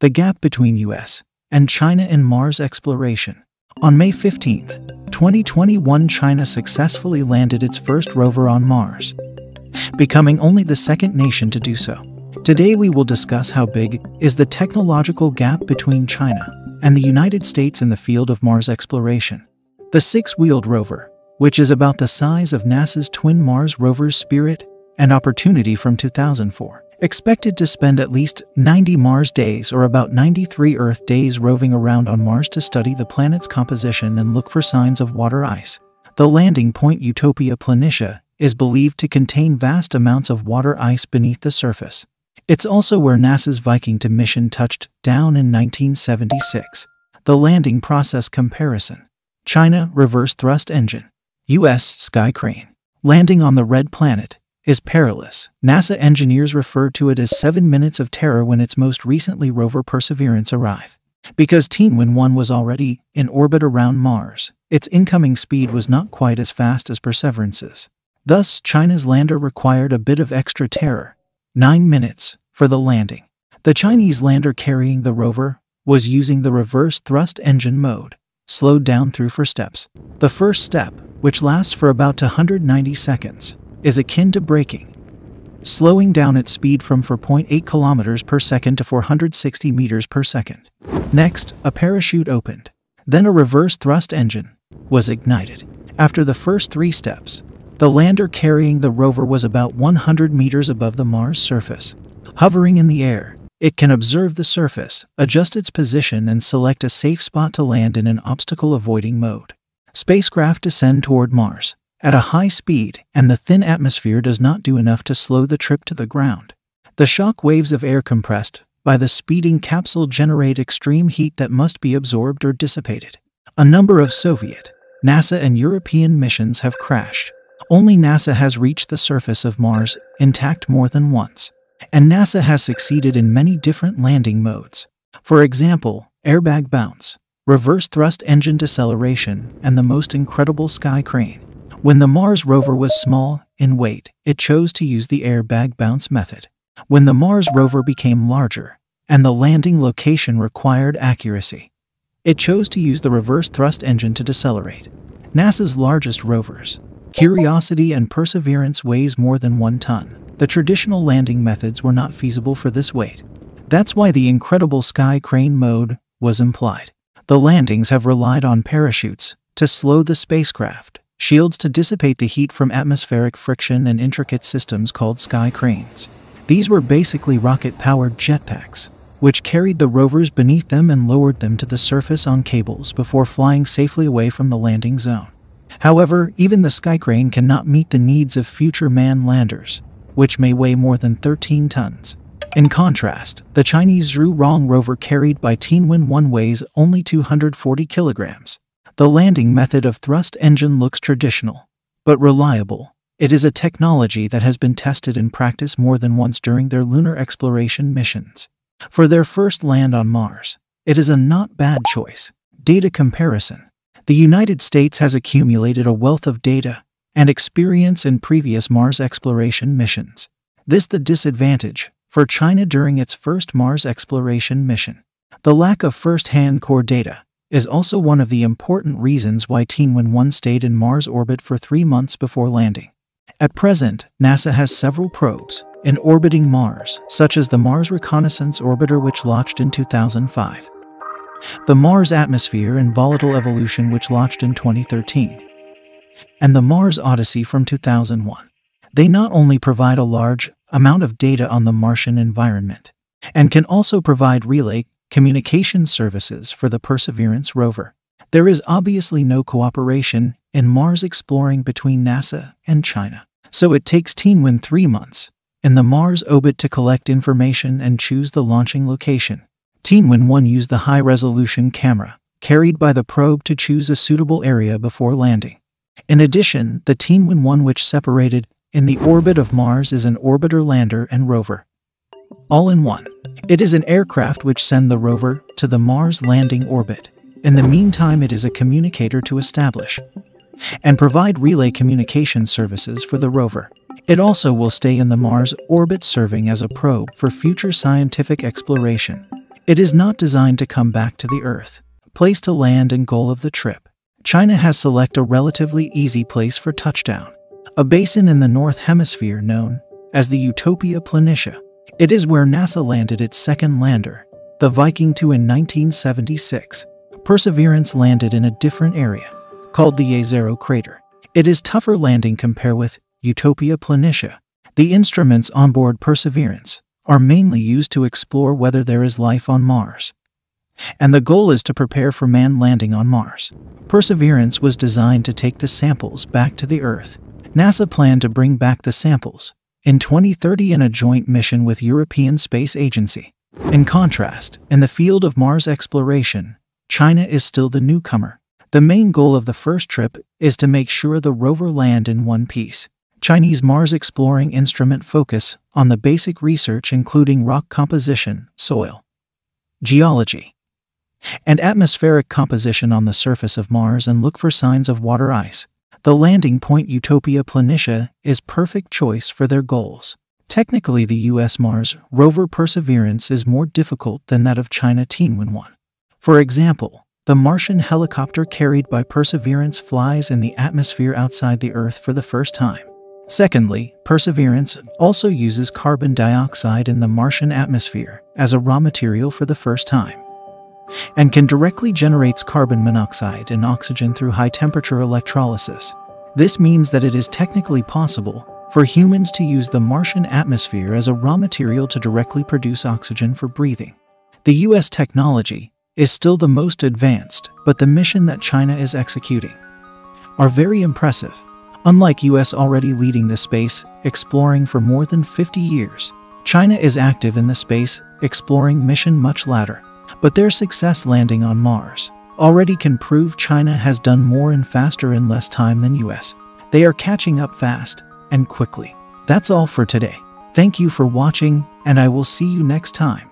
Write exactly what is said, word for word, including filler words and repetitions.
The gap between U S and China in Mars exploration. On May fifteenth, twenty twenty-one, China successfully landed its first rover on Mars, becoming only the second nation to do so. Today we will discuss how big is the technological gap between China and the United States in the field of Mars exploration. The six-wheeled rover, which is about the size of NASA's twin Mars rovers Spirit and Opportunity from two thousand four, expected to spend at least ninety Mars days or about ninety-three Earth days roving around on Mars to study the planet's composition and look for signs of water ice. The landing point Utopia Planitia is believed to contain vast amounts of water ice beneath the surface. It's also where NASA's Viking two mission touched down in nineteen seventy-six. The landing process comparison. China reverse thrust engine. U S sky crane. Landing on the red planet is perilous. NASA engineers refer to it as seven minutes of terror when its most recently rover Perseverance arrived. Because Tianwen one was already in orbit around Mars, its incoming speed was not quite as fast as Perseverance's. Thus, China's lander required a bit of extra terror, nine minutes, for the landing. The Chinese lander carrying the rover was using the reverse thrust engine mode, slowed down through four steps. The first step, which lasts for about one hundred ninety seconds, is akin to braking, slowing down its speed from four point eight kilometers per second to four hundred sixty meters per second. Next, a parachute opened. Then a reverse thrust engine was ignited. After the first three steps, the lander carrying the rover was about one hundred meters above the Mars surface. Hovering in the air, it can observe the surface, adjust its position, and select a safe spot to land in an obstacle-avoiding mode. Spacecraft descend toward Mars at a high speed, and the thin atmosphere does not do enough to slow the trip to the ground. The shock waves of air compressed by the speeding capsule generate extreme heat that must be absorbed or dissipated. A number of Soviet, NASA, and European missions have crashed. Only NASA has reached the surface of Mars intact more than once, and NASA has succeeded in many different landing modes. For example, airbag bounce, reverse thrust engine deceleration, and the most incredible sky crane. When the Mars rover was small in weight, it chose to use the airbag bounce method. When the Mars rover became larger and the landing location required accuracy, it chose to use the reverse thrust engine to decelerate. NASA's largest rovers, Curiosity and Perseverance, weighs more than one ton. The traditional landing methods were not feasible for this weight. That's why the incredible sky crane mode was implied. The landings have relied on parachutes to slow the spacecraft, shields to dissipate the heat from atmospheric friction, and intricate systems called sky cranes. These were basically rocket-powered jetpacks, which carried the rovers beneath them and lowered them to the surface on cables before flying safely away from the landing zone. However, even the sky crane cannot meet the needs of future manned landers, which may weigh more than thirteen tons. In contrast, the Chinese Zhurong rover carried by Tianwen one weighs only two hundred forty kilograms. The landing method of thrust engine looks traditional, but reliable. It is a technology that has been tested in practice more than once during their lunar exploration missions. For their first land on Mars, it is a not bad choice. Data comparison. The United States has accumulated a wealth of data and experience in previous Mars exploration missions. This the disadvantage for China during its first Mars exploration mission. The lack of first-hand core data is also one of the important reasons why Tianwen one stayed in Mars orbit for three months before landing. At present, NASA has several probes in orbiting Mars, such as the Mars Reconnaissance Orbiter, which launched in two thousand five, the Mars Atmosphere and Volatile Evolution, which launched in twenty thirteen, and the Mars Odyssey from two thousand one. They not only provide a large amount of data on the Martian environment, and can also provide relay communication services for the Perseverance rover. There is obviously no cooperation in Mars exploring between NASA and China, so it takes Tianwen three months in the Mars orbit to collect information and choose the launching location. Tianwen one used the high-resolution camera carried by the probe to choose a suitable area before landing. In addition, the Tianwen one, which separated in the orbit of Mars, is an orbiter lander and rover, all in one. It is an aircraft which send the rover to the Mars landing orbit. In the meantime, it is a communicator to establish and provide relay communication services for the rover. It also will stay in the Mars orbit, serving as a probe for future scientific exploration. It is not designed to come back to the Earth. Place to land and goal of the trip. China has selected a relatively easy place for touchdown. A basin in the North Hemisphere known as the Utopia Planitia. It is where NASA landed its second lander, the Viking two, in nineteen seventy-six. Perseverance landed in a different area, called the Jezero Crater. It is tougher landing compared with Utopia Planitia. The instruments on board Perseverance are mainly used to explore whether there is life on Mars, and the goal is to prepare for manned landing on Mars. Perseverance was designed to take the samples back to the Earth. NASA planned to bring back the samples in twenty thirty in a joint mission with European Space Agency. In contrast, in the field of Mars exploration, China is still the newcomer. The main goal of the first trip is to make sure the rover land in one piece. Chinese Mars exploring instrument focus on the basic research including rock composition, soil, geology, and atmospheric composition on the surface of Mars and look for signs of water ice. The landing point Utopia Planitia is perfect choice for their goals. Technically, the U S Mars rover Perseverance is more difficult than that of China Tianwen one. For example, the Martian helicopter carried by Perseverance flies in the atmosphere outside the Earth for the first time. Secondly, Perseverance also uses carbon dioxide in the Martian atmosphere as a raw material for the first time, and can directly generate carbon monoxide and oxygen through high-temperature electrolysis. This means that it is technically possible for humans to use the Martian atmosphere as a raw material to directly produce oxygen for breathing. The U S technology is still the most advanced, but the mission that China is executing are very impressive. Unlike U S already leading the space exploring for more than fifty years, China is active in the space exploring mission much later. But their success landing on Mars already can prove China has done more and faster in less time than U S. They are catching up fast and quickly. That's all for today. Thank you for watching, and I will see you next time.